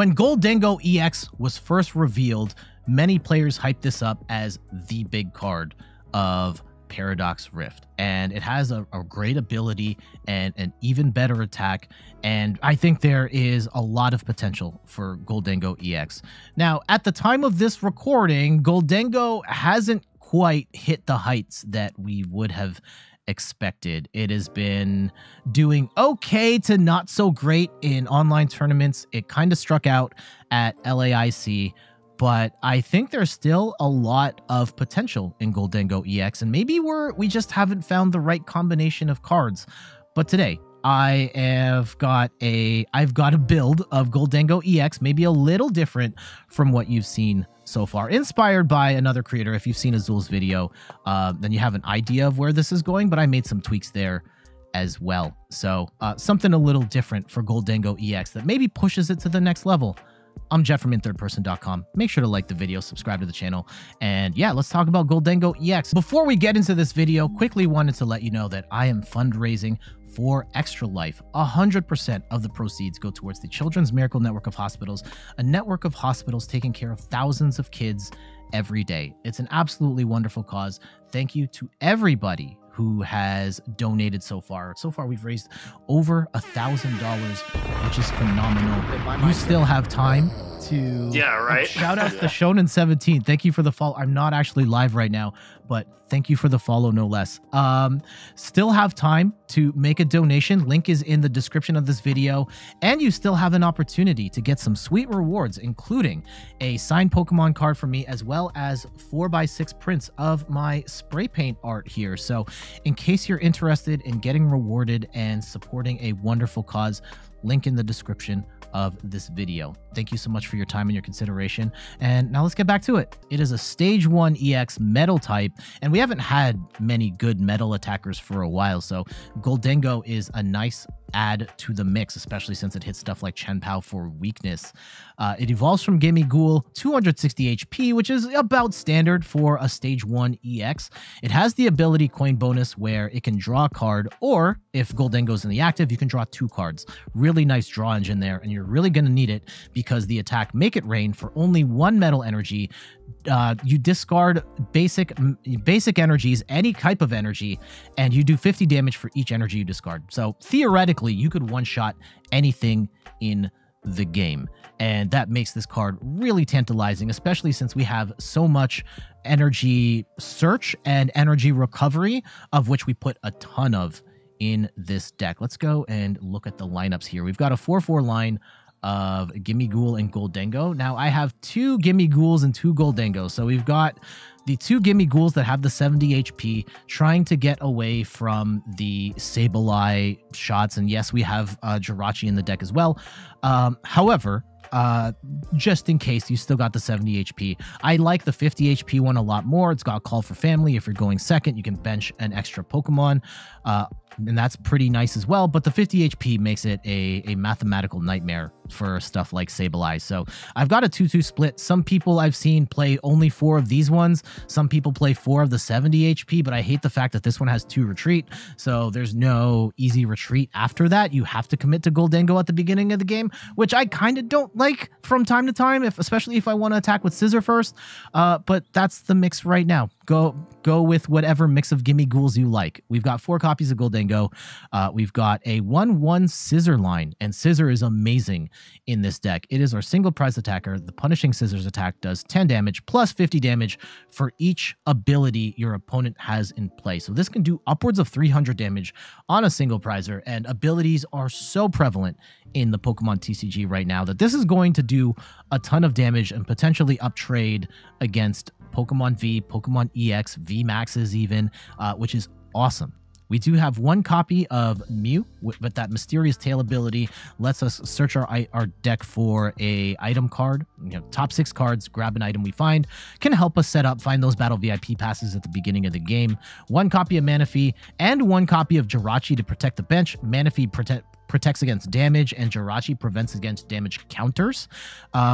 When Gholdengo EX was first revealed, many players hyped this up as the big card of Paradox Rift, and it has a great ability and an even better attack, and I think there is a lot of potential for Gholdengo EX. Now, at the time of this recording, Gholdengo hasn't quite hit the heights that we would have expected. It has been doing okay to not so great in online tournaments. It kind of struck out at LAIC, but I think there's still a lot of potential in Gholdengo EX, and maybe we just haven't found the right combination of cards. But today, I have got a build of Gholdengo EX, maybe a little different from what you've seen so far, inspired by another creator. If you've seen Azul's video, then you have an idea of where this is going, but I made some tweaks there as well. So something a little different for Gholdengo EX that maybe pushes it to the next level. I'm Jeff from inthirdperson.com. Make sure to like the video, subscribe to the channel, and yeah, let's talk about Gholdengo EX. Before we get into this video, quickly wanted to let you know that I am fundraising for Extra Life. 100% of the proceeds go towards the Children's Miracle Network of Hospitals, a network of hospitals taking care of thousands of kids every day. It's an absolutely wonderful cause. Thank you to everybody who has donated so far. So far, we've raised over $1,000, which is phenomenal. You still have time to shout out to Shonen17. Thank you for the follow. I'm not actually live right now, but thank you for the follow, no less. Still have time to make a donation. Link is in the description of this video. And you still have an opportunity to get some sweet rewards, including a signed Pokemon card from me, as well as 4x6 prints of my spray paint art here. So in case you're interested in getting rewarded and supporting a wonderful cause, link in the description of this video. Thank you so much for your time and your consideration. And now let's get back to it. It is a stage 1 EX metal type, and we haven't had many good metal attackers for a while, so Gholdengo is a nice add to the mix, especially since it hits stuff like Chen Pao for weakness. It evolves from Gimmighoul, 260 HP, which is about standard for a stage 1 EX. It has the ability coin bonus where it can draw a card, or if Gholdengo's in the active, you can draw 2 cards. Really nice draw engine there, and you're really going to need it because the attack Make It Rain for only 1 metal energy. You discard basic energies, any type of energy, and you do 50 damage for each energy you discard. So theoretically, you could one-shot anything in the game, and that makes this card really tantalizing, especially since we have so much energy search and energy recovery, of which we put a ton of in this deck. Let's go and look at the lineups here. We've got a 4-4 line of Gimmighoul and Gholdengo. Now, I have 2 Gimmighouls and 2 Gholdengos, so we've got the 2 Gimmighoul that have the 70 HP, trying to get away from the Sableye shots. And yes, we have Jirachi in the deck as well. However, just in case, you still got the 70 HP. I like the 50 HP one a lot more. It's got Call for Family. If you're going second, you can bench an extra Pokemon, and that's pretty nice as well. But the 50 HP makes it a mathematical nightmare for stuff like Sableye. So I've got a 2-2 split. Some people I've seen play only 4 of these ones. Some people play 4 of the 70 HP, but I hate the fact that this one has 2 retreat. So there's no easy retreat after that. You have to commit to Gholdengo at the beginning of the game, which I kind of don't like from time to time, especially if I want to attack with Scizor first. But that's the mix right now. Go with whatever mix of Gimmighoul you like. We've got 4 copies of Gholdengo. We've got a 1-1 Scizor line, and Scizor is amazing in this deck. It is our single prize attacker. The Punishing Scissors attack does 10 damage plus 50 damage for each ability your opponent has in play. So this can do upwards of 300 damage on a single prizer, and abilities are so prevalent in the Pokemon TCG right now that this is going to do a ton of damage and potentially uptrade against Pokemon V, Pokemon EX, V Maxes even, which is awesome. We do have 1 copy of Mew, but that Mysterious Tail ability lets us search our deck for a item card. You know, top 6 cards, grab an item we find, can help us set up, find those Battle VIP passes at the beginning of the game. 1 copy of Manaphy and 1 copy of Jirachi to protect the bench. Manaphy protects against damage, and Jirachi prevents against damage counters.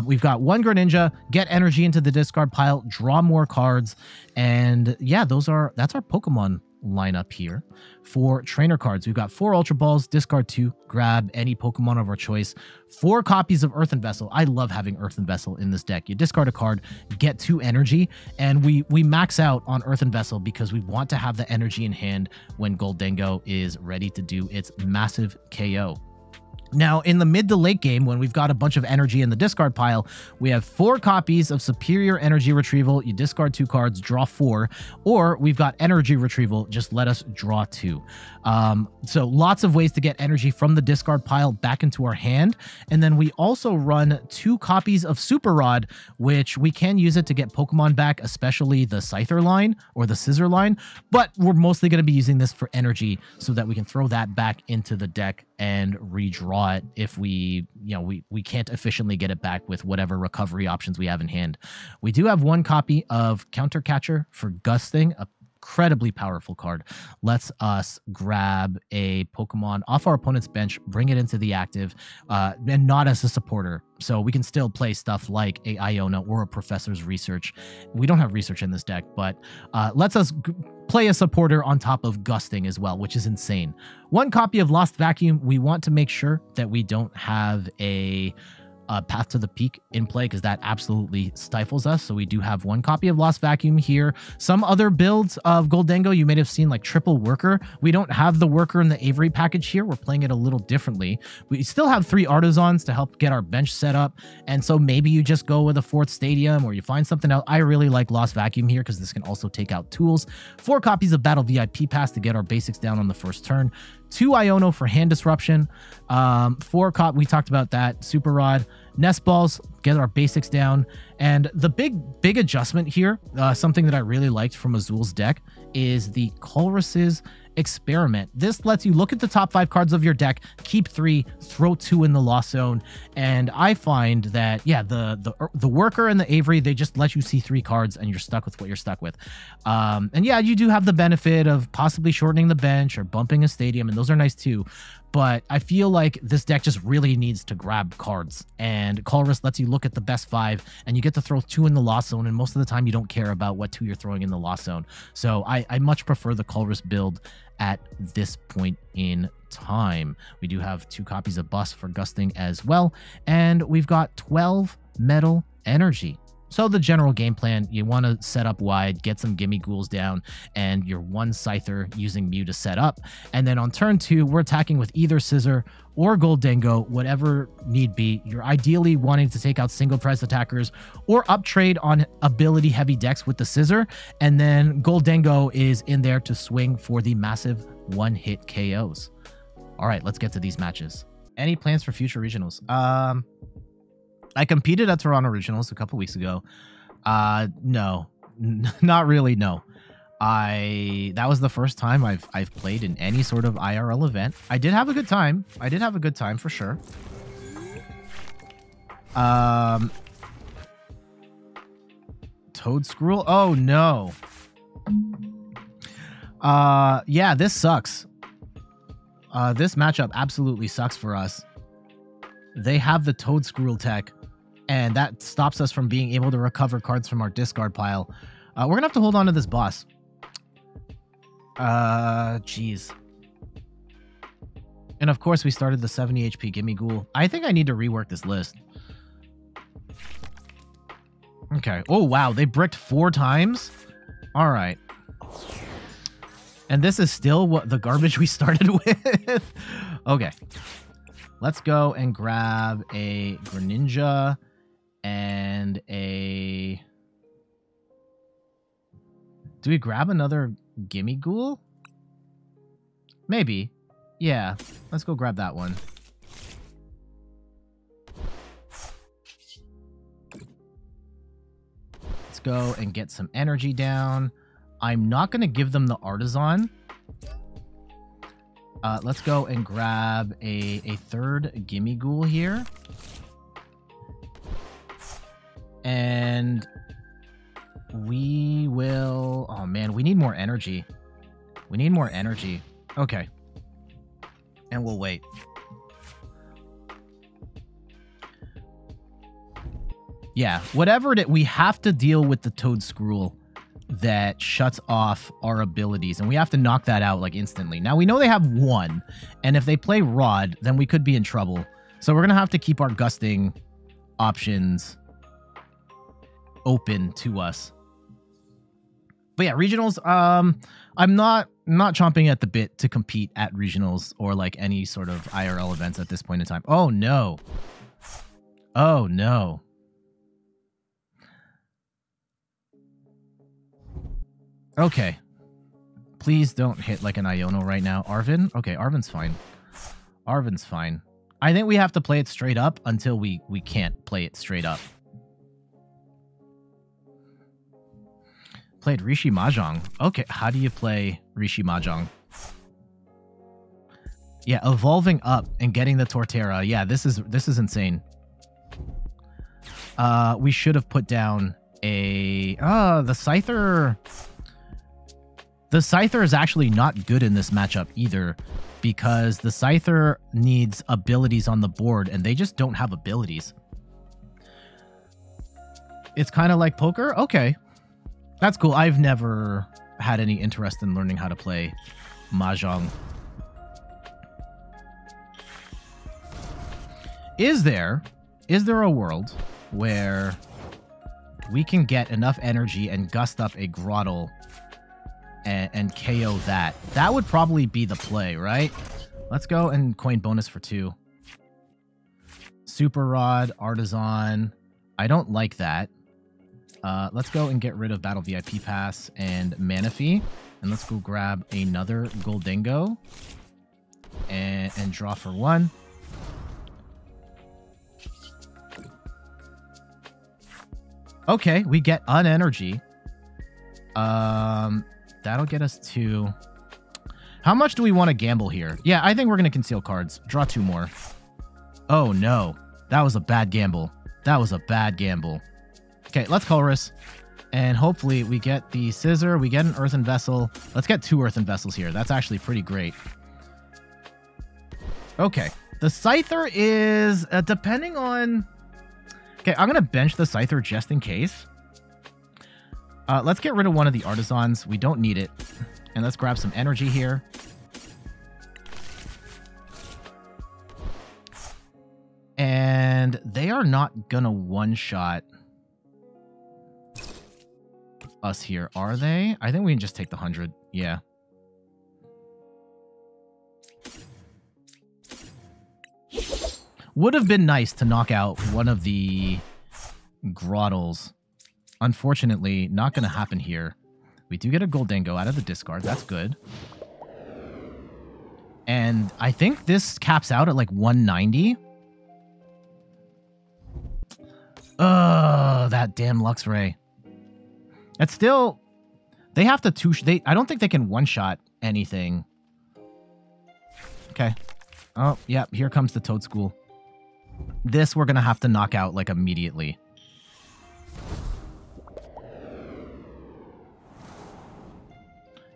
We've got 1 Greninja, get energy into the discard pile, draw more cards, and yeah, that's our Pokemon lineup here. For trainer cards, we've got 4 Ultra Balls, discard 2, grab any Pokemon of our choice, 4 copies of Earthen Vessel. I love having Earthen Vessel in this deck. You discard a card, get 2 energy, and we max out on Earthen Vessel because we want to have the energy in hand when Gholdengo is ready to do its massive KO. Now, in the mid to late game, when we've got a bunch of energy in the discard pile, we have 4 copies of Superior Energy Retrieval. You discard 2 cards, draw 4, or we've got Energy Retrieval, just let us draw 2. So lots of ways to get energy from the discard pile back into our hand. And then we also run 2 copies of Super Rod, which we can use it to get Pokemon back, especially the Scyther line or the Scizor line, but we're mostly going to be using this for energy so that we can throw that back into the deck and redraw it if we can't efficiently get it back with whatever recovery options we have in hand. We do have 1 copy of Counter Catcher for Gusting, a incredibly powerful card. Lets us grab a Pokemon off our opponent's bench, bring it into the active, and not as a supporter. So we can still play stuff like a Iono or a Professor's Research. We don't have Research in this deck, but lets us play a supporter on top of Gusting as well, which is insane. 1 copy of Lost Vacuum. We want to make sure that we don't have a Path to the Peak in play because that absolutely stifles us. So we do have 1 copy of Lost Vacuum here. Some other builds of Gholdengo you may have seen, like triple Worker. We don't have the Worker in the Avery package here. We're playing it a little differently. We still have 3 Artisans to help get our bench set up, and so maybe you just go with a 4th Stadium or you find something else. I really like Lost Vacuum here because this can also take out tools. 4 copies of Battle VIP Pass to get our basics down on the first turn. 2 Iono for hand disruption, 4 cop, we talked about that, Super Rod, Nest Balls, get our basics down. And the big adjustment here, something that I really liked from Azul's deck, is the Colress's Experiment. This lets you look at the top 5 cards of your deck, keep 3, throw 2 in the Lost Zone. And I find that, yeah, the Worker and the Avery, they just let you see 3 cards and you're stuck with what you're stuck with. And yeah, you do have the benefit of possibly shortening the bench or bumping a stadium, and those are nice too. But I feel like this deck just really needs to grab cards, and Colress lets you look at the best 5, and you get to throw 2 in the Lost Zone, and most of the time you don't care about what 2 you're throwing in the Lost Zone. So I much prefer the Colress build at this point in time. We do have 2 copies of Bus for Gusting as well, and we've got 12 Metal Energy. So the general game plan, you want to set up wide, get some Gimmighoul down, and your 1 Scyther using Mew to set up. And then on turn 2, we're attacking with either Scissor or Gholdengo, whatever need be. You're ideally wanting to take out single price attackers or uptrade on ability heavy decks with the Scissor. And then Gholdengo is in there to swing for the massive one-hit KOs. All right, let's get to these matches. Any plans for future regionals? I competed at Toronto Regionals a couple weeks ago. No, not really. No, that was the first time I've played in any sort of IRL event. I did have a good time. I did have a good time for sure. Toedscruel. Oh no. Yeah, this sucks. This matchup absolutely sucks for us. They have the Toedscruel tech, and that stops us from being able to recover cards from our discard pile. We're gonna have to hold on to this boss. Jeez. And of course we started the 70 HP Gimmighoul. I think I need to rework this list. Okay. Oh wow, they bricked 4 times? Alright. And this is still what the garbage we started with. Okay. Let's go and grab a Greninja and a... Do we grab another Gimmighoul? Maybe. Yeah, let's go grab that one. Let's go and get some energy down. I'm not going to give them the Artazon. Let's go and grab a 3rd Gimmighoul here. And we will... Oh, man, we need more energy. We need more energy. Okay. And we'll wait. Yeah, whatever it is, we have to deal with the Toedscruel. that shuts off our abilities, and we have to knock that out like instantly. Now, we know they have one, and if they play Rod, then we could be in trouble. So we're going to have to keep our gusting options open to us. But yeah, regionals, I'm not chomping at the bit to compete at regionals or like any sort of IRL events at this point in time. Oh no. Oh no. Okay. Please don't hit like an Iono right now. Arvin? Okay, Arvin's fine. Arvin's fine. I think we have to play it straight up until we can't play it straight up. Played Rishi Mahjong. Okay, how do you play Rishi Mahjong? Yeah, evolving up and getting the Torterra. Yeah, this is insane. We should have put down a the Scyther. The Scyther is actually not good in this matchup either, because the Scyther needs abilities on the board and they just don't have abilities. It's kind of like poker. Okay. That's cool. I've never had any interest in learning how to play Mahjong. Is there a world where we can get enough energy and gust up a Grottle and KO that? That would probably be the play, right? Let's go and coin bonus for 2. Super Rod, Artazon. I don't like that. Let's go and get rid of Battle VIP Pass and Manaphy, and let's go grab another Gholdengo and draw for 1. Okay, we get an energy. That'll get us to... How much do we want to gamble here? Yeah, I think we're going to conceal cards. Draw 2 more. Oh, no. That was a bad gamble. That was a bad gamble. Okay, let's Colress, and hopefully we get the Scizor, we get an Earthen Vessel. Let's get 2 Earthen Vessels here. That's actually pretty great. Okay, the Scyther is, depending on... Okay, I'm going to bench the Scyther just in case. Let's get rid of one of the Artisans. We don't need it. And let's grab some energy here. And they are not going to one-shot us here, are they? I think we can just take the 100. Yeah. Would have been nice to knock out one of the Grottles. Unfortunately, not going to happen here. We do get a Gholdengo out of the discard. That's good. And I think this caps out at like 190. Oh, that damn Luxray. That's still... They have to I don't think they can one-shot anything. Okay. Oh, yeah. Here comes the Toedscruel. This we're going to have to knock out, like, immediately.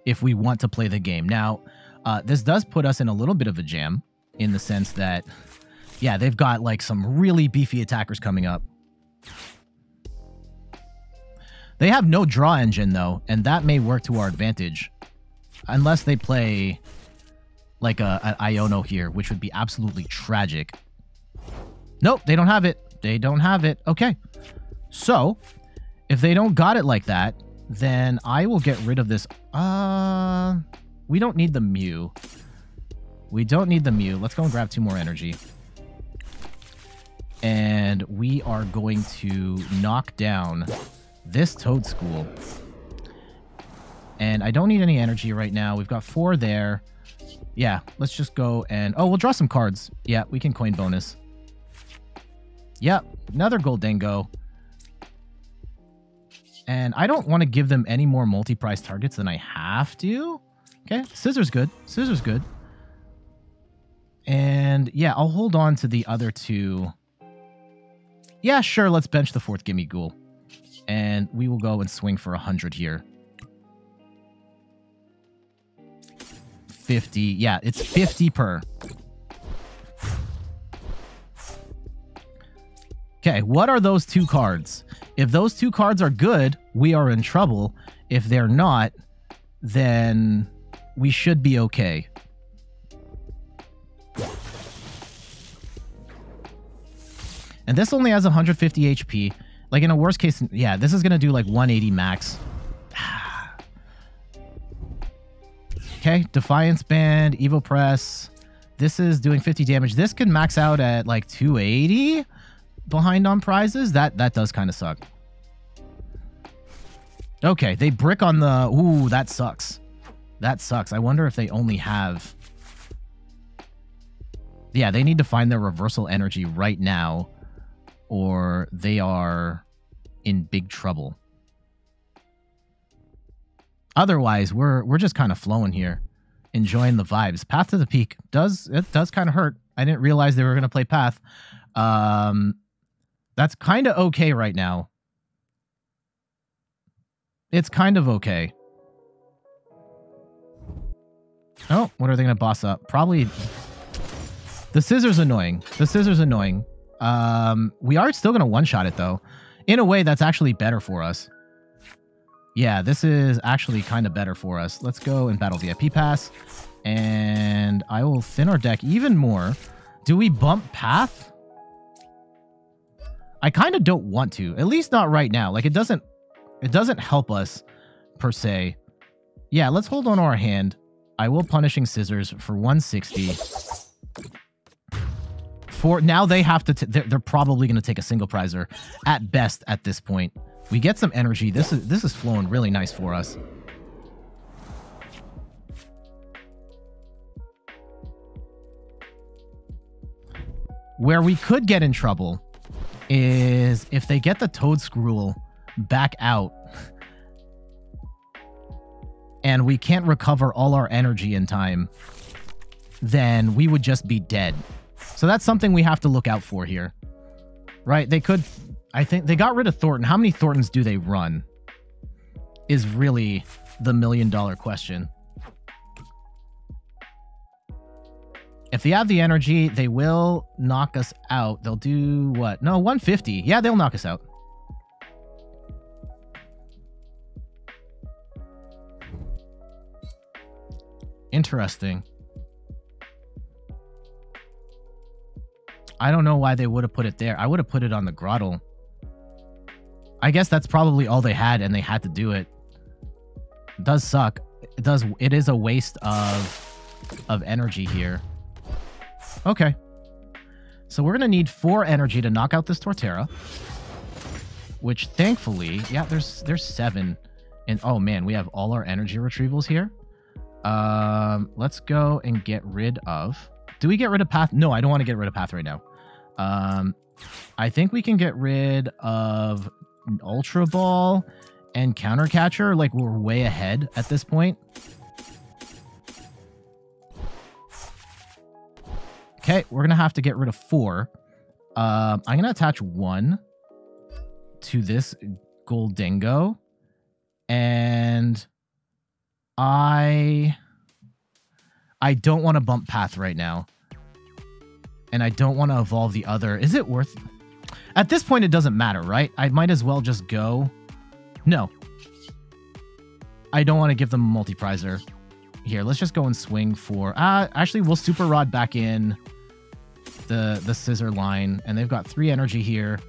If we want to play the game. Now, this does put us in a little bit of a jam. In the sense that... Yeah, they've got, like, some really beefy attackers coming up. They have no draw engine, though, and that may work to our advantage. Unless they play, like, an Iono here, which would be absolutely tragic. Nope, they don't have it. They don't have it. Okay. So, if they don't got it like that, then I will get rid of this. We don't need the Mew. We don't need the Mew. Let's go and grab 2 more energy. And we are going to knock down... this Toedscruel. And I don't need any energy right now. We've got 4 there. Yeah, let's just go and... Oh, we'll draw some cards. Yeah, we can coin bonus. Yep, another Gholdengo. And I don't want to give them any more multi-prize targets than I have to. Okay, Scizor's good. Scizor's good. And yeah, I'll hold on to the other 2. Yeah, sure, let's bench the 4th Gimmighoul. And we will go and swing for 100 here. 50. Yeah, it's 50 per. Okay, what are those 2 cards? If those 2 cards are good, we are in trouble. If they're not, then we should be okay. And this only has 150 HP. Like, in a worst case, yeah, this is going to do like 180 max. Okay, Defiance Band, Evo Press. This is doing 50 damage. This can max out at like 280 behind on prizes. That does kind of suck. Okay, they brick on the... Ooh, that sucks. That sucks. I wonder if they only have... Yeah, they need to find their reversal energy right now, or they are in big trouble. Otherwise, we're just kind of flowing here, enjoying the vibes. Path to the Peak does kind of hurt. I didn't realize they were going to play Path. That's kind of okay right now. It's kind of okay. Oh, what are they going to boss up? Probably... The Scyther's annoying. The Scyther's annoying. We are still going to one-shot it, though. In a way, that's actually better for us. Yeah, this is actually kind of better for us. Let's go and Battle VIP Pass. And I will thin our deck even more. Do we bump Path? I kind of don't want to. At least not right now. Like, it doesn't help us, per se. Yeah, let's hold on to our hand. I will Punishing Scissors for 160. For now, they have to... They're probably going to take a single prizer at best at this point. We get some energy. This is flowing really nice for us. Where we could get in trouble is if they get the Toedscruel back out and we can't recover all our energy in time, then we would just be dead. So that's something we have to look out for here. Right? They could... I think they got rid of Thornton. How many Thorntons do they run is really the million-dollar question. If they have the energy, they will knock us out. They'll do what? No, 150. Yeah, they'll knock us out. Interesting. I don't know why they would have put it there. I would have put it on the Grottle. I guess that's probably all they had, and they had to do it. It does suck. It does. It is a waste of energy here. Okay. So we're going to need 4 energy to knock out this Torterra. Which, thankfully... Yeah, there's 7. And, oh, man, we have all our energy retrievals here. Let's go and get rid of... Do we get rid of Path? No, I don't want to get rid of Path right now. I think we can get rid of Ultra Ball and Counter Catcher. Like, we're way ahead at this point. Okay, we're going to have to get rid of 4. I'm going to attach 1 to this Gholdengo. And I don't want to bump Path right now. And I don't want to evolve the other. Is it worth... At this point, it doesn't matter, right? I might as well just go... No. I don't want to give them a multi-prizer. Here, let's just go and swing for... actually, we'll Super Rod back in the Scizor line. And they've got 3 energy here.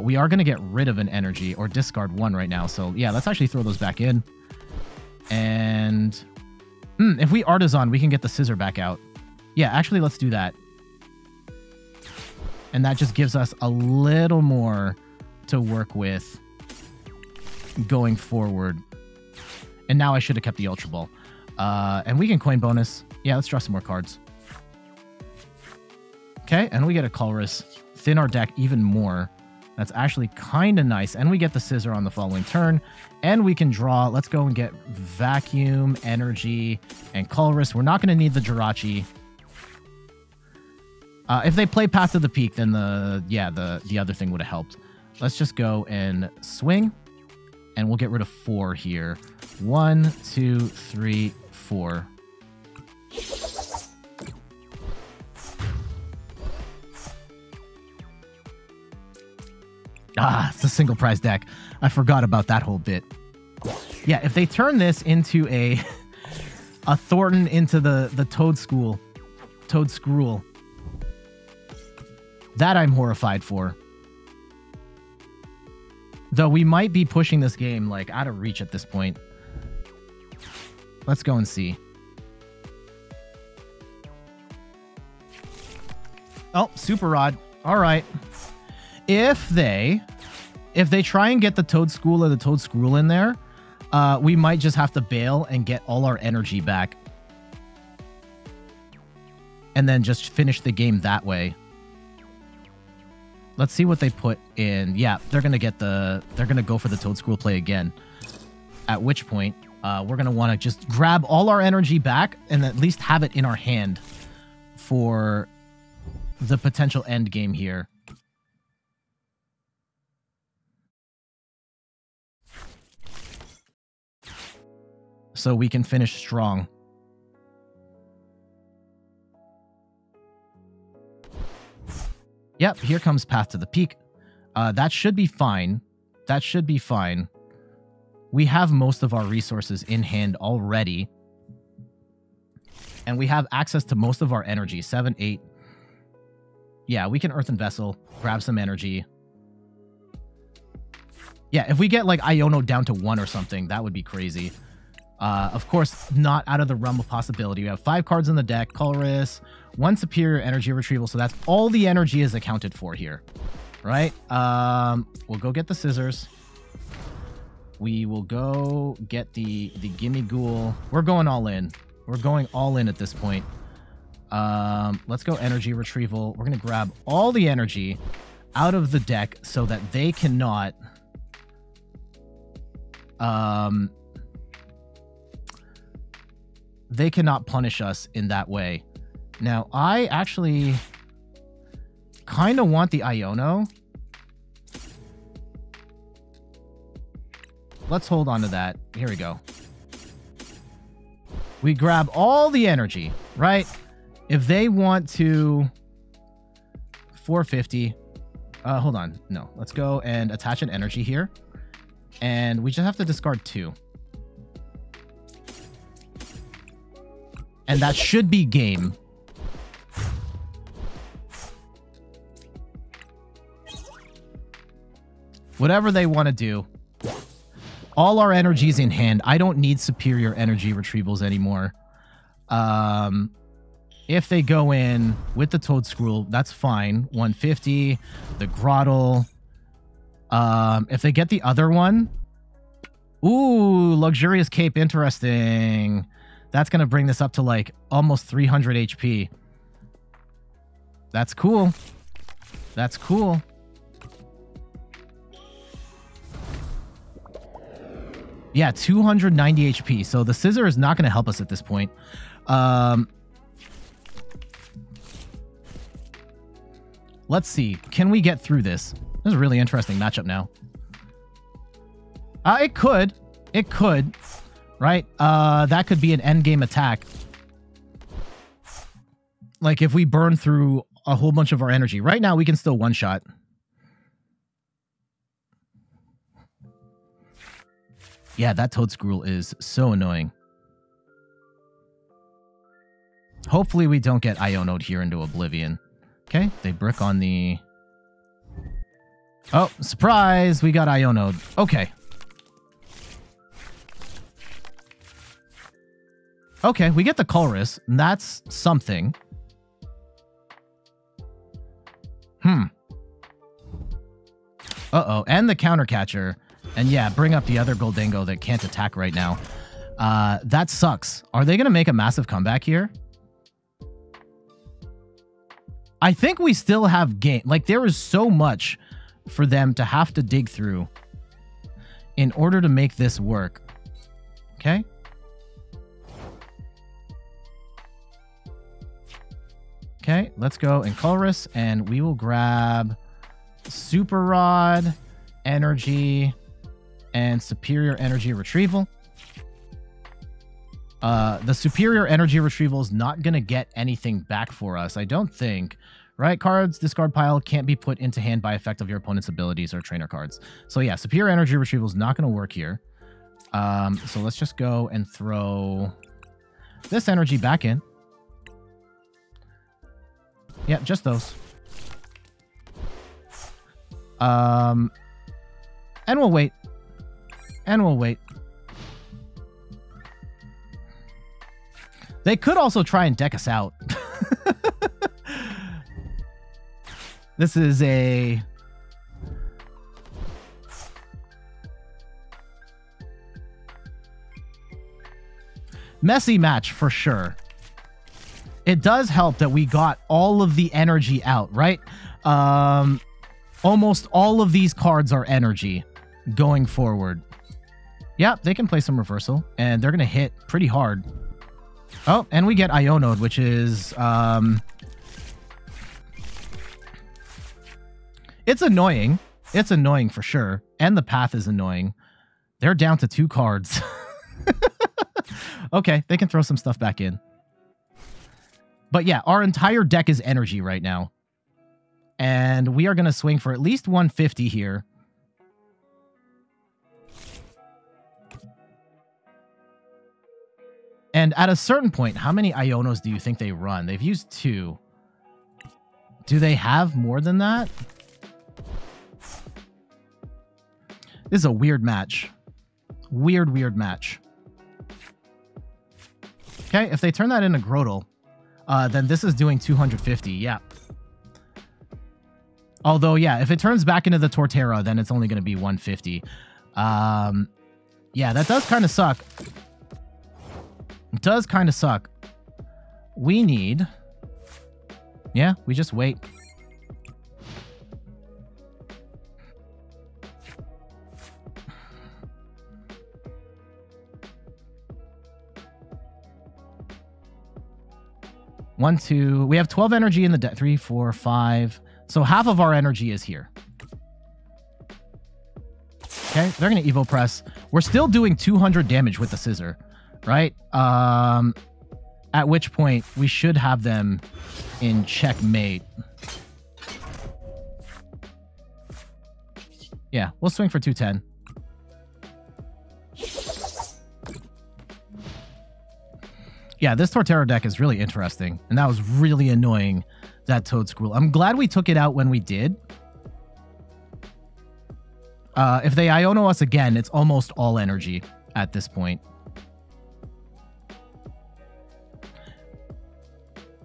We are going to get rid of an energy or discard 1 right now. So, yeah, let's actually throw those back in. And... if we Artazon, we can get the Scizor back out. Yeah, actually, let's do that. And that just gives us a little more to work with going forward. And now I should have kept the Ultra Ball. And we can coin bonus. Yeah, let's draw some more cards. Okay, and we get a Colress. Thin our deck even more. That's actually kind of nice. And we get the Scizor on the following turn. And we can draw. Let's go and get Vacuum, Energy, and Colress. We're not going to need the Jirachi. If they play Path to the Peak, then the other thing would have helped. Let's just go and swing. And we'll get rid of 4 here. 1, 2, 3, 4. Ah, it's a single prize deck. I forgot about that whole bit. Yeah, if they turn this into a Thornton into the Toedscruel, that I'm horrified for. Though we might be pushing this game like out of reach at this point. Let's go and see. Oh, Super Rod. All right. If they try and get the Toedscruel or the Toedscruel in there, we might just have to bail and get all our energy back. And then just finish the game that way. Let's see what they put in. Yeah, they're gonna go for the Toedscruel play again. At which point, we're gonna wanna just grab all our energy back and at least have it in our hand for the potential end game here. So we can finish strong. Yep, here comes Path to the Peak. That should be fine. That should be fine. We have most of our resources in hand already. And we have access to most of our energy. 7, 8. Yeah, we can Earthen Vessel, grab some energy. Yeah, if we get like Iono down to 1 or something, that would be crazy. Of course, not out of the realm of possibility. We have 5 cards in the deck, Colorless, 1 Superior Energy Retrieval, so that's all the energy is accounted for here, right? We'll go get the Scissors. We will go get the Gimmighoul. We're going all in. We're going all in at this point. Let's go Energy Retrieval. We're going to grab all the energy out of the deck so that they cannot... They cannot punish us in that way. Now, I actually kind of want the Iono. Let's hold on to that. Here we go. We grab all the energy, right? If they want to 450, hold on. No, let's go and attach an energy here. And we just have to discard 2. And that should be game. Whatever they want to do. All our energy's in hand. I don't need Superior Energy Retrievals anymore. If they go in with the Toedscruel, that's fine. 150, the Grottle. If they get the other one... Ooh, Luxurious Cape, interesting. That's going to bring this up to like almost 300 HP. That's cool. That's cool. Yeah, 290 HP. So the Scizor is not going to help us at this point. Let's see. Can we get through this? This is a really interesting matchup now. It could. It could. Right? That could be an endgame attack. Like, if we burn through a whole bunch of our energy. Right now, we can still one-shot. Yeah, that Toedscruel is so annoying. Hopefully, we don't get Iono'd here into oblivion. Okay, they brick on the... Oh, surprise! We got Iono'd. Okay. Okay, we get the Colress, and that's something. Uh-oh, and the Counter Catcher. And yeah, bring up the other Gholdengo that can't attack right now. That sucks. Are they going to make a massive comeback here? I think we still have game. Like, there is so much for them to have to dig through in order to make this work. Okay? Okay, let's go and Colress, and we will grab Super Rod, Energy, and Superior Energy Retrieval. The Superior Energy Retrieval is not going to get anything back for us, I don't think. Right? Cards, discard pile, can't be put into hand by effect of your opponent's abilities or trainer cards. So yeah, Superior Energy Retrieval is not going to work here. So let's just go and throw this energy back in. Yeah, just those. And we'll wait. And we'll wait. They could also try and deck us out. This is a... messy match for sure. It does help that we got all of the energy out, right? Almost all of these cards are energy going forward. Yeah, they can play some reversal, and they're going to hit pretty hard. Oh, and we get Iono, which is... it's annoying. It's annoying for sure. And the path is annoying. They're down to 2 cards. Okay, they can throw some stuff back in. But yeah, our entire deck is energy right now. And we are going to swing for at least 150 here. And at a certain point, how many Ionos do you think they run? They've used 2. Do they have more than that? This is a weird match. Weird, weird match. Okay, if they turn that into Groudon, then this is doing 250, yeah. Although, yeah, if it turns back into the Torterra, then it's only going to be 150. Yeah, that does kind of suck. It does kind of suck. We need... yeah, we just wait. One, two... we have 12 energy in the deck. 3, 4, 5... so half of our energy is here. Okay, they're going to Evo Press. We're still doing 200 damage with the Scizor. Right? At which point, we should have them in checkmate. Yeah, we'll swing for 210. Yeah, this Torterra deck is really interesting. And that was really annoying, that Toedscruel. I'm glad we took it out when we did. If they Iono us again, it's almost all energy at this point.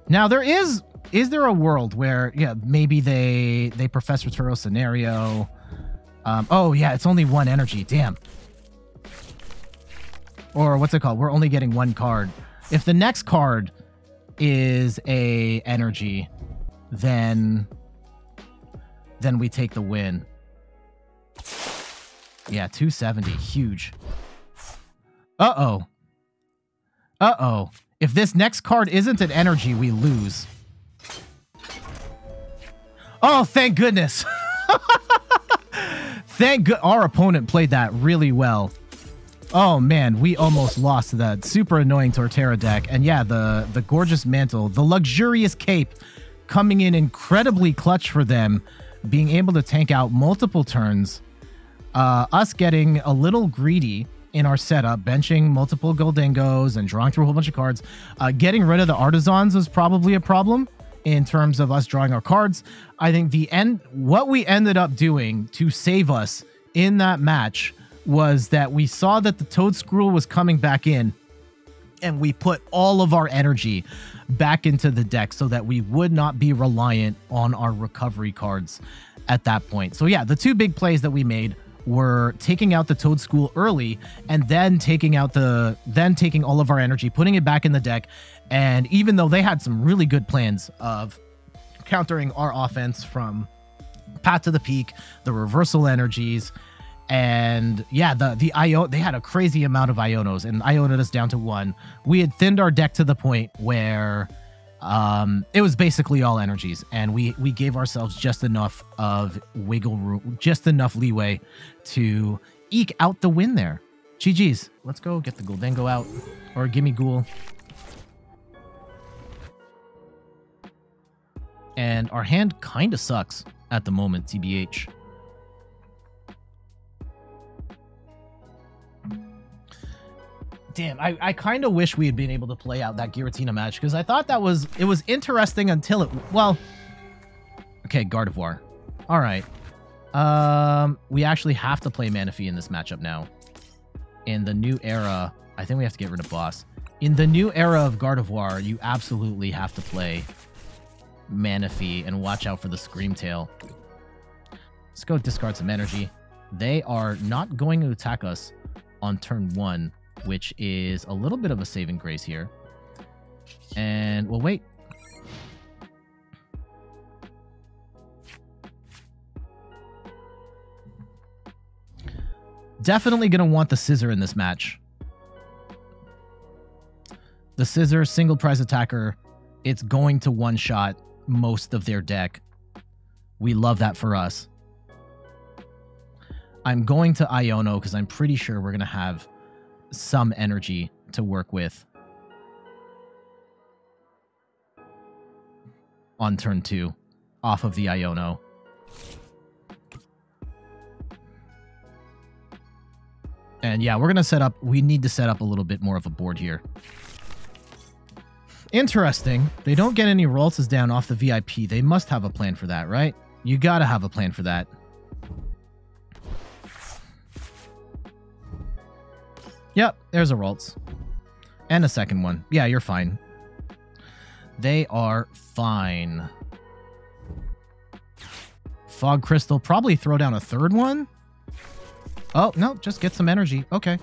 Now, there is there a world where, yeah, maybe they Professor Turo scenario. Oh, yeah, it's only 1 energy. Damn. Or what's it called? We're only getting 1 card. If the next card is a energy, then we take the win. Yeah, 270. Huge. Uh-oh. Uh-oh. If this next card isn't an energy, we lose. Oh, thank goodness. Thank good. Our opponent played that really well. Oh, man. We almost lost to that super annoying Torterra deck. And yeah, the gorgeous mantle, the luxurious cape coming in incredibly clutch for them, being able to tank out multiple turns. Us getting a little greedy in our setup, benching multiple Gholdengos and drawing through a whole bunch of cards. Getting rid of the Artisans was probably a problem in terms of us drawing our cards. I think the end, what we ended up doing to save us in that match was that we saw that the Toedscruel was coming back in, and we put all of our energy back into the deck so that we would not be reliant on our recovery cards at that point. So yeah, the 2 big plays that we made were taking out the Toedscruel early and then taking all of our energy, putting it back in the deck. And even though they had some really good plans of countering our offense from Path to the Peak, the reversal energies, and yeah, the Iono, they had a crazy amount of Ionos and Iono'd us down to 1. We had thinned our deck to the point where it was basically all energies, and we gave ourselves just enough of wiggle room, just enough leeway to eke out the win there. GG's. Let's go get the Gholdengo out, or Gimmighoul. And our hand kind of sucks at the moment, TBH. damn, I kind of wish we had been able to play out that Giratina match, because I thought that was, it was interesting until it, well, okay, Gardevoir. All right. We actually have to play Manaphy in this matchup now. In the new era, I think we have to get rid of boss. In the new era of Gardevoir, you absolutely have to play Manaphy and watch out for the Screamtail. Let's go discard some energy. They are not going to attack us on turn one, which is a little bit of a saving grace here. And we'll wait. Definitely going to want the Scizor in this match. The Scizor, single prize attacker. It's going to one-shot most of their deck. We love that for us. I'm going to Iono because I'm pretty sure we're going to have some energy to work with on turn two off of the Iono. And yeah, we're going to set up, we need to set up a little bit more of a board here. Interesting. They don't get any Ralts down off the VIP. They must have a plan for that, right? You got to have a plan for that. Yep, there's a Ralts. And a second one. Yeah, you're fine. They are fine. Fog Crystal. Probably throw down a third one. Oh, no, just get some energy. Okay.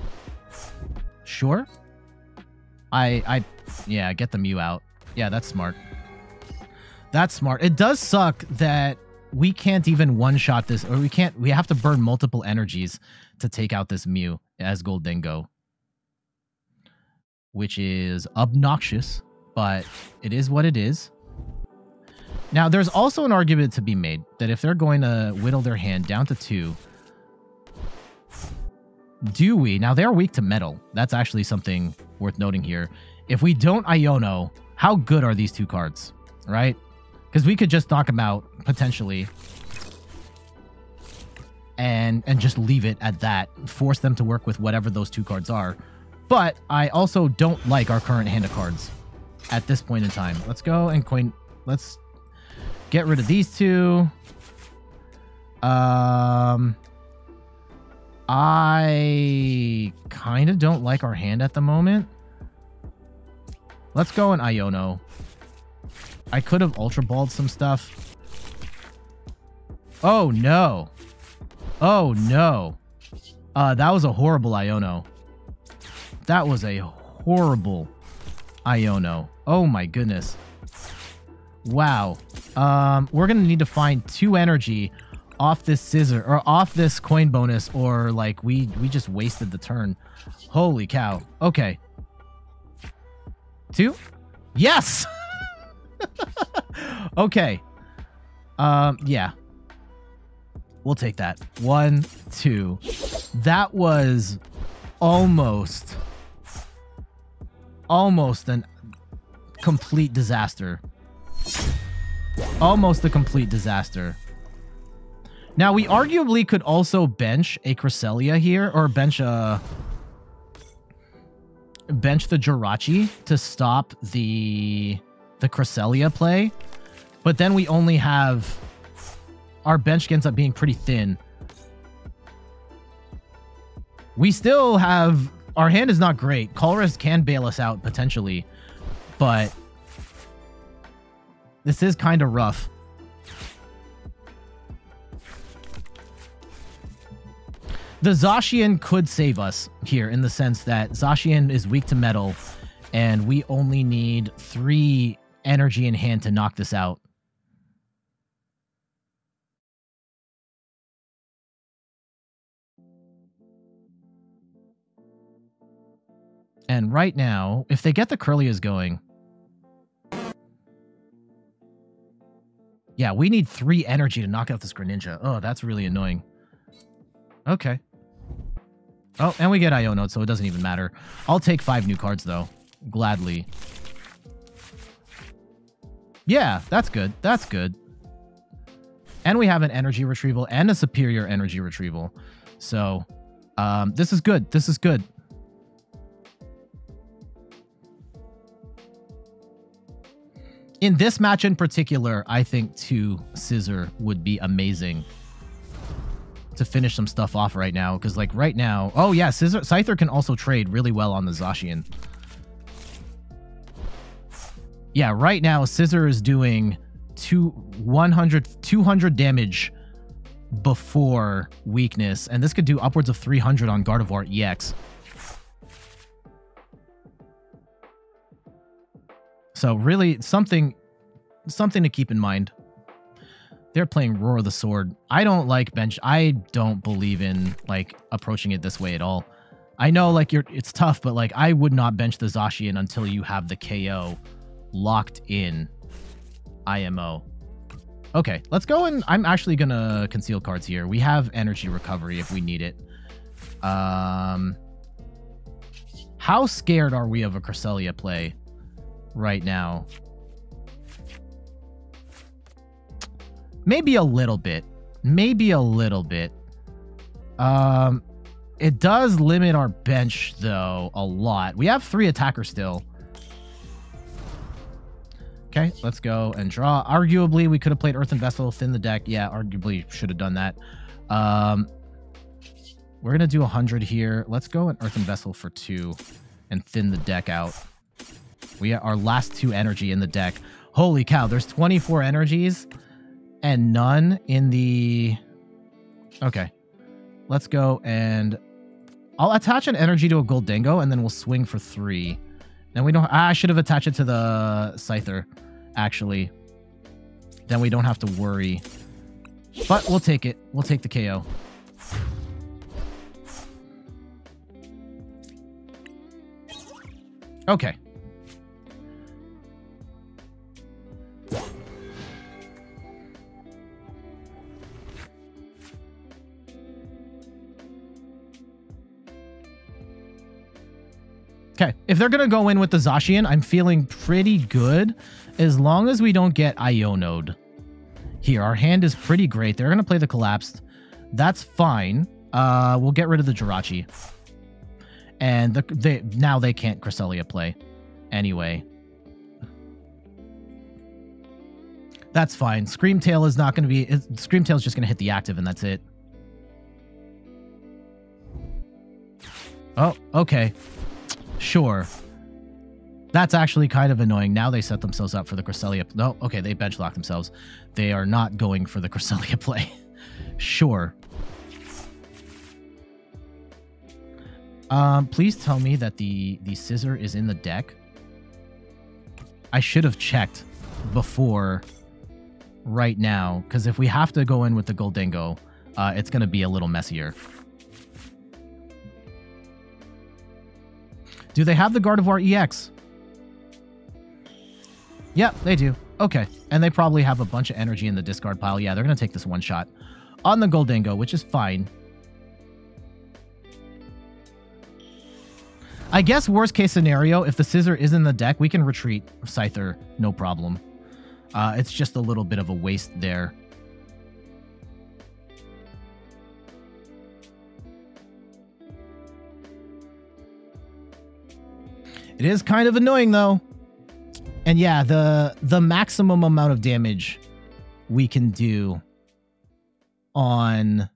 Sure. Yeah, get the Mew out. Yeah, that's smart. That's smart. It does suck that we can't even one-shot this, or we have to burn multiple energies to take out this Mew as Gholdengo, which is obnoxious, but it is what it is. Now, there's also an argument to be made that if they're going to whittle their hand down to two, do we? Now, they're weak to metal. That's actually something worth noting here. If we don't Iono, how good are these two cards, right? Because we could just knock them out, potentially, and just leave it at that. Force them to work with whatever those two cards are. But I also don't like our current hand of cards at this point in time. Let's go and coin... Let's get rid of these two. I kind of don't like our hand at the moment. Let's go and Iono. I could have Ultra Balled some stuff. Oh, no. Oh, no. That was a horrible Iono. That was a horrible Iono. Oh, my goodness. Wow. We're going to need to find two energy off this Scizor, or off this coin bonus, or, like, we just wasted the turn. Holy cow. Okay. Two? Yes! Okay. Yeah. We'll take that. 1, 2. That was almost an complete disaster. Almost a complete disaster. Now, we arguably could also bench a Cresselia here, or bench the Jirachi to stop the Cresselia play, but then we only have... Our bench ends up being pretty thin. We still have... Our hand is not great. Colress can bail us out, potentially, but this is kind of rough. The Zacian could save us here in the sense that Zacian is weak to metal, and we only need 3 energy in hand to knock this out. And right now, if they get the Curlias going... Yeah, we need 3 energy to knock out this Greninja. Oh, that's really annoying. Okay. Oh, and we get Iono, so it doesn't even matter. I'll take 5 new cards, though. Gladly. Yeah, that's good. That's good. And we have an energy retrieval and a superior energy retrieval. So, this is good. This is good. In this match in particular, I think 2 Scizor would be amazing to finish some stuff off right now. Because, like, right now... Oh, yeah, Scyther can also trade really well on the Zacian. Yeah, right now, Scizor is doing 200 damage before weakness. And this could do upwards of 300 on Gardevoir EX. So really, something to keep in mind. They're playing Roar of the Sword. I don't like bench. I don't believe in, like, approaching it this way at all. I know, like, it's tough, but, like, I would not bench the Zacian until you have the KO locked in IMO. Okay, let's go, and I'm actually going to conceal cards here. We have energy recovery if we need it. How scared are we of a Cresselia play right now? Maybe a little bit. Maybe a little bit. It does limit our bench, though, a lot. We have 3 attackers still. Okay, let's go and draw. Arguably, we could have played Earthen Vessel, thin the deck. Yeah, arguably should have done that. We're going to do 100 here. Let's go and Earthen Vessel for 2 and thin the deck out. We have our last 2 energy in the deck. Holy cow, there's 24 energies and none in the... Okay. Let's go and... I'll attach an energy to a Gholdengo and then we'll swing for 3. Then we don't... I should have attached it to the Scyther, actually. Then we don't have to worry. But we'll take it. We'll take the KO. Okay. Okay, if they're going to go in with the Zacian, I'm feeling pretty good as long as we don't get Iono'd. Here, our hand is pretty great. They're going to play the Collapsed. That's fine. We'll get rid of the Jirachi. And now they can't Cresselia play anyway. That's fine. Screamtail is not going to be... Screamtail is just going to hit the active and that's it. Oh, okay. Sure. That's actually kind of annoying. Now they set themselves up for the Cresselia... No, okay, they bench locked themselves. They are not going for the Cresselia play. Sure. Please tell me that the Scizor is in the deck. I should have checked before right now, because if we have to go in with the Gholdengo, it's going to be a little messier. Do they have the Gardevoir EX? Yeah, they do. Okay. And they probably have a bunch of energy in the discard pile. Yeah, they're going to take this one shot on the Gholdengo, which is fine. I guess worst case scenario, if the Scizor is in the deck, we can retreat Scyther, no problem. It's just a little bit of a waste there. It is kind of annoying, though. And yeah, the maximum amount of damage we can do on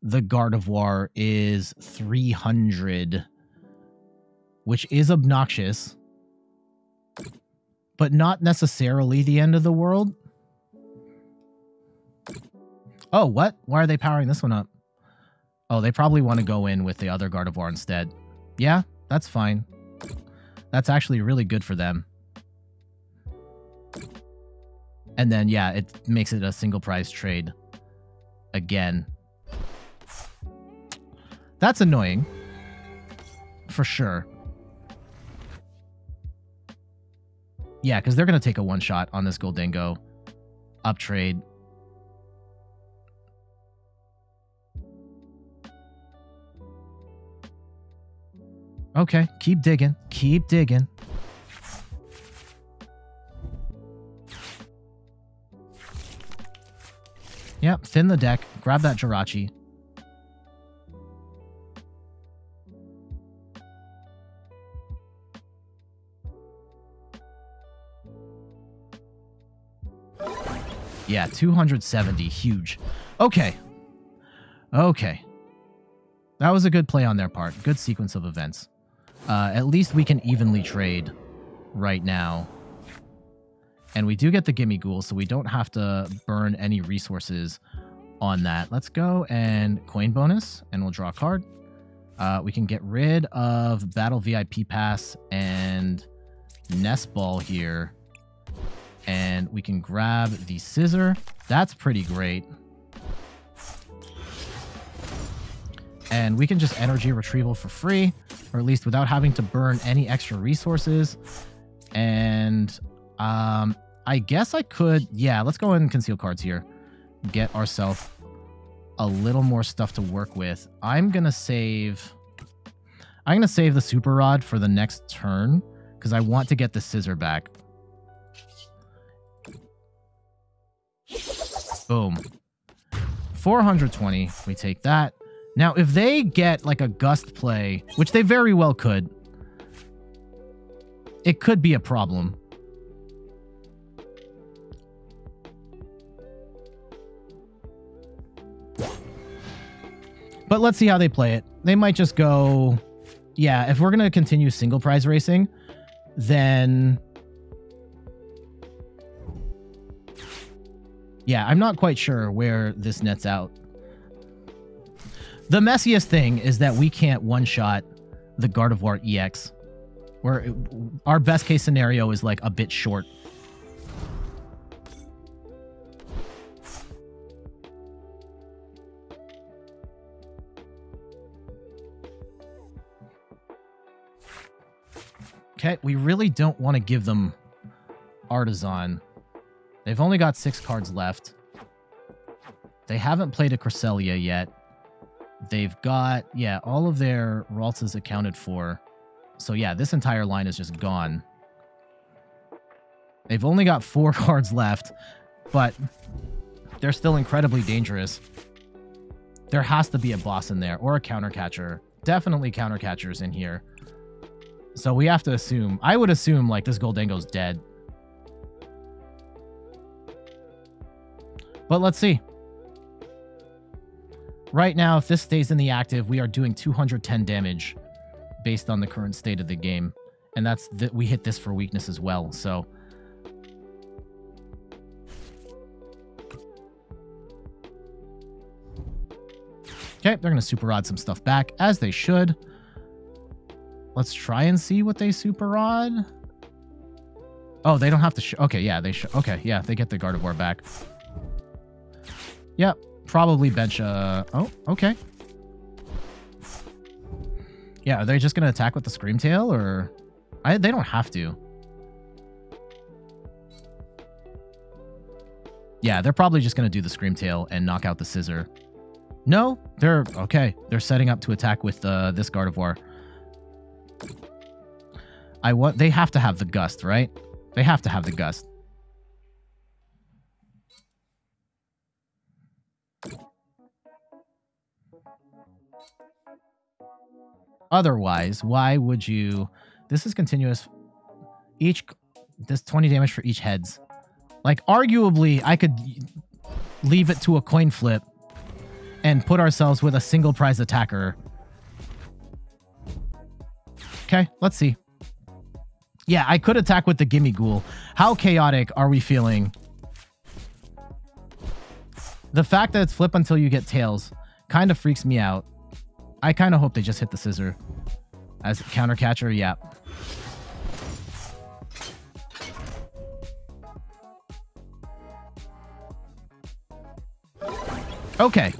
the Gardevoir is 300, which is obnoxious, but not necessarily the end of the world. Oh, what? Why are they powering this one up? Oh, they probably want to go in with the other Gardevoir instead. Yeah, that's fine. That's actually really good for them. And then, yeah, it makes it a single prize trade again. That's annoying. For sure. Yeah, because they're going to take a one shot on this Gholdengo. Up trade. Okay, keep digging. Keep digging. Yep, thin the deck. Grab that Jirachi. Yeah, 270. Huge. Okay. Okay. That was a good play on their part. Good sequence of events. At least we can evenly trade right now. And we do get the Gimmighoul, so we don't have to burn any resources on that. Let's go and coin bonus, and we'll draw a card. We can get rid of Battle VIP Pass and Nest Ball here. And we can grab the Scizor. That's pretty great. And we can just energy retrieval for free, or at least without having to burn any extra resources. And I guess I could, yeah, let's go ahead and conceal cards here. Get ourselves a little more stuff to work with. I'm gonna save the Super Rod for the next turn because I want to get the Scizor back. Boom. 420. We take that. Now, if they get like a gust play, which they very well could, it could be a problem. But let's see how they play it. They might just go... Yeah, if we're going to continue single prize racing, then... Yeah, I'm not quite sure where this nets out. The messiest thing is that we can't one-shot the Gardevoir EX. Our best-case scenario is, like, a bit short. Okay, we really don't want to give them Artazon. They've only got 6 cards left. They haven't played a Cresselia yet. They've got, yeah, all of their Ralts is accounted for. So yeah, this entire line is just gone. They've only got 4 cards left, but they're still incredibly dangerous. There has to be a boss in there, or a Counter Catcher. Definitely Counter Catchers in here. So we have to assume, I would assume, like, this Gholdengo's dead. But let's see. Right now, if this stays in the active, we are doing 210 damage based on the current state of the game. And that's that we hit this for weakness as well, so... Okay, they're going to Super Rod some stuff back, as they should. Let's try and see what they Super Rod. Oh, they don't have to... Okay, yeah, they should... Okay, yeah, they get the Gardevoir back. Yep. Probably bench oh, okay. Yeah, are they just going to attack with the Screamtail, or... They don't have to. Yeah, they're probably just going to do the Screamtail and knock out the Scizor. No, they're... Okay, they're setting up to attack with this Gardevoir. They have to have the Gust, right? They have to have the Gust. Otherwise, why would you... This is continuous. This 20 damage for each heads. Like, arguably, I could leave it to a coin flip and put ourselves with a single prize attacker. Okay, let's see. Yeah, I could attack with the Gimmighoul. How chaotic are we feeling? The fact that it's flip until you get tails kind of freaks me out. I kind of hope they just hit the Scizor. As Counter Catcher, yeah. Okay.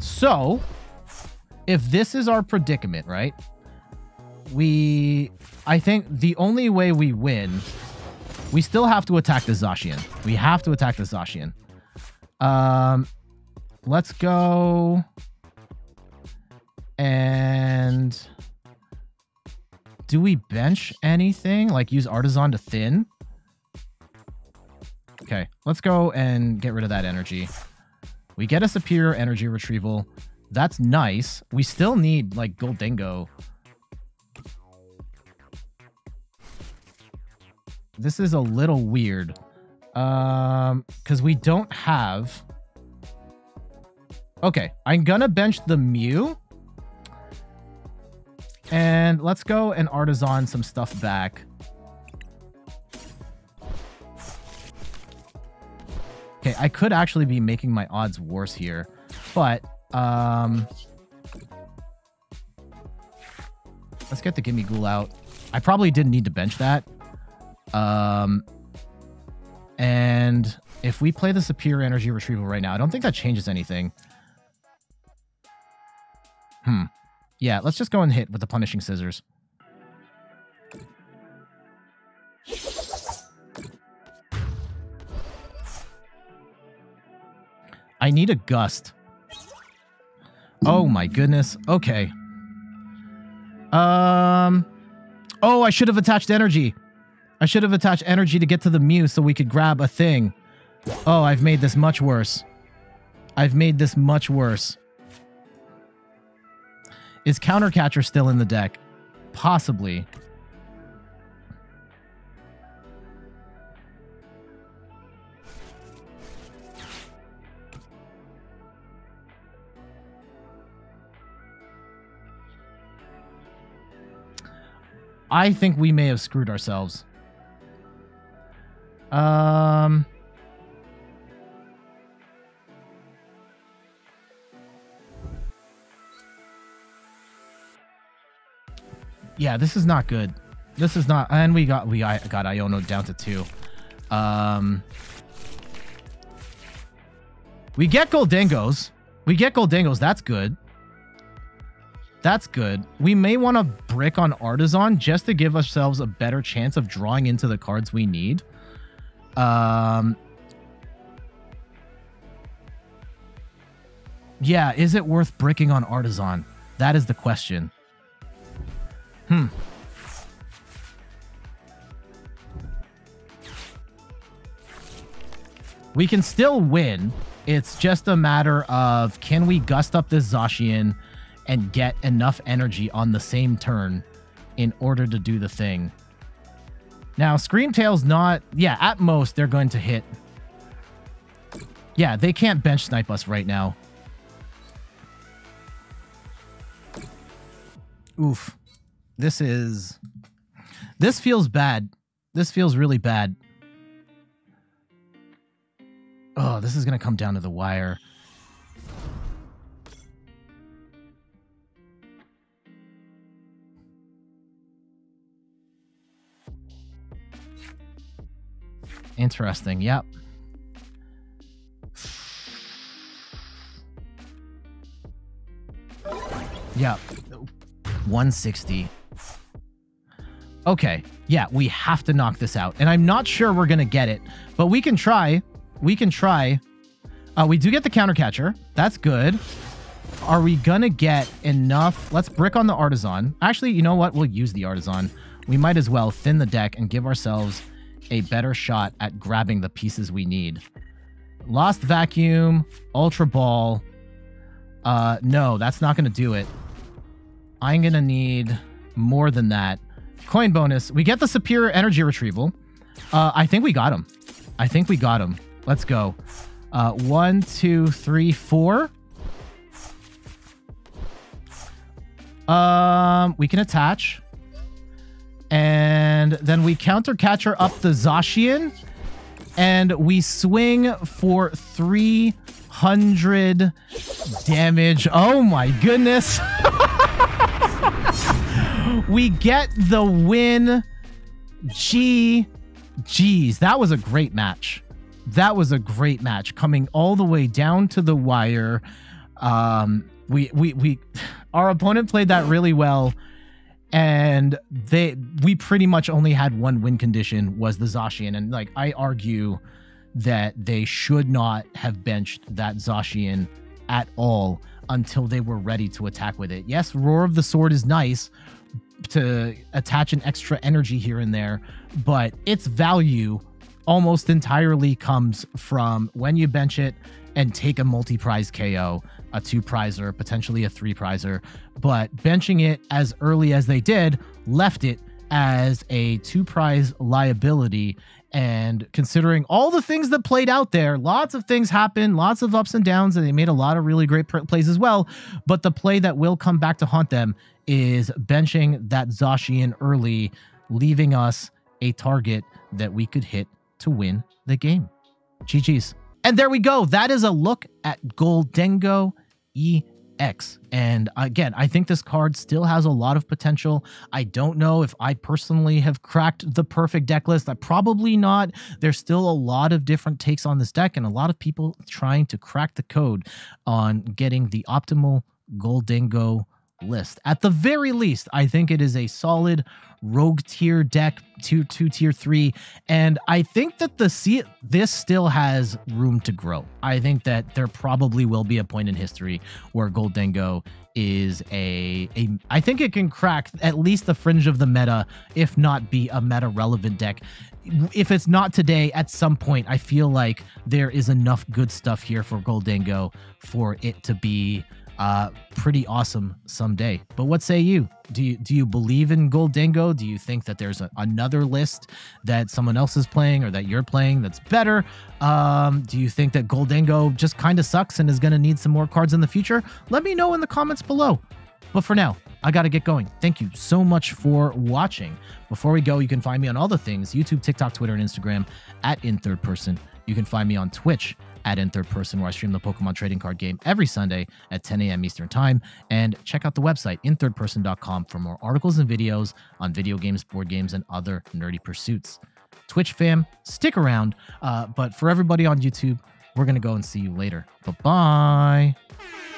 So, if this is our predicament, right? I think the only way we win, we still have to attack the Zacian. We have to attack the Zacian. Let's go... And do we bench anything? Like use Artazon to thin? Okay, let's go and get rid of that energy. We get a Superior Energy Retrieval. That's nice. We still need like Gholdengo. This is a little weird. Because we don't have... Okay, I'm gonna bench the Mew. And let's go and Artazon some stuff back. Okay, I could actually be making my odds worse here, but let's get the Gimmighoul out. I probably didn't need to bench that. And if we play the Superior Energy Retrieval right now, I don't think that changes anything. Yeah, let's just go and hit with the Punishing Scissors. I need a Gust. Oh my goodness. Okay. Oh, I should have attached energy. I should have attached energy to get to the Mew so we could grab a thing. Oh, I've made this much worse. I've made this much worse. Is Counter Catcher still in the deck? Possibly. I think we may have screwed ourselves. Yeah, this is not good. This is not... And we got Iono down to 2. We get Gholdengos. We get Gholdengos. That's good. That's good. We may want to brick on Artisans just to give ourselves a better chance of drawing into the cards we need. Yeah, is it worth bricking on Artisans? That is the question. We can still win. It's just a matter of, can we gust up this Zacian and get enough energy on the same turn in order to do the thing? Now, Screamtail's not... Yeah, at most, they're going to hit. Yeah, they can't bench snipe us right now. Oof. This is... This feels bad. This feels really bad. Oh, this is going to come down to the wire. Interesting. Yep. Yep. 160. Okay. Yeah, we have to knock this out. And I'm not sure we're going to get it, but we can try. We can try. We do get the Counter Catcher. That's good. Are we going to get enough? Let's brick on the Artisan. Actually, you know what? We'll use the Artisan. We might as well thin the deck and give ourselves a better shot at grabbing the pieces we need. Lost Vacuum, Ultra Ball. No, that's not going to do it. I'm going to need more than that. Coin bonus. We get the Superior Energy Retrieval. I think we got him. I think we got him. Let's go. 1, 2, 3, 4. We can attach. And then we Counter Catcher up the Zacian. And we swing for 300 damage. Oh my goodness. We get the win. Geez, that was a great match. That was a great match, coming all the way down to the wire. Our opponent played that really well, and we pretty much only had one win condition, was the Zacian, and like, I argue that they should not have benched that Zacian at all until they were ready to attack with it. Yes, Roar of the Sword is nice to attach an extra energy here and there, but its value almost entirely comes from when you bench it and take a multi-prize KO, a 2-prizer, potentially a 3-prizer. But benching it as early as they did left it as a 2-prize liability, And considering all the things that played out there, lots of things happened, lots of ups and downs, and they made a lot of really great plays as well. But the play that will come back to haunt them is benching that Zacian early, leaving us a target that we could hit to win the game. GG's. And there we go. That is a look at Gholdengo EX. And again, I think this card still has a lot of potential. I don't know if I personally have cracked the perfect deck list. I'm probably not. There's still a lot of different takes on this deck and a lot of people trying to crack the code on getting the optimal Gholdengo list. At the very least, I think it is a solid rogue tier deck, tier 2, tier 3, and I think that this still has room to grow. I think that there probably will be a point in history where Gholdengo is I think it can crack at least the fringe of the meta, if not be a meta relevant deck. If it's not today, at some point, I feel like there is enough good stuff here for Gholdengo for it to be pretty awesome someday. But what say you? Do you believe in Gholdengo? Do you think that there's another list that someone else is playing or that you're playing that's better? Do you think that Gholdengo just kind of sucks and is going to need some more cards in the future? Let me know in the comments below. But for now, I got to get going. Thank you so much for watching. Before we go, you can find me on all the things, YouTube, TikTok, Twitter, and Instagram at In Third Person. You can find me on Twitch at In Third Person, where I stream the Pokemon trading card game every Sunday at 10 a.m. Eastern Time. And check out the website, inthirdperson.com, for more articles and videos on video games, board games, and other nerdy pursuits. Twitch fam, stick around. But for everybody on YouTube, we're going to go and see you later. Bye-bye.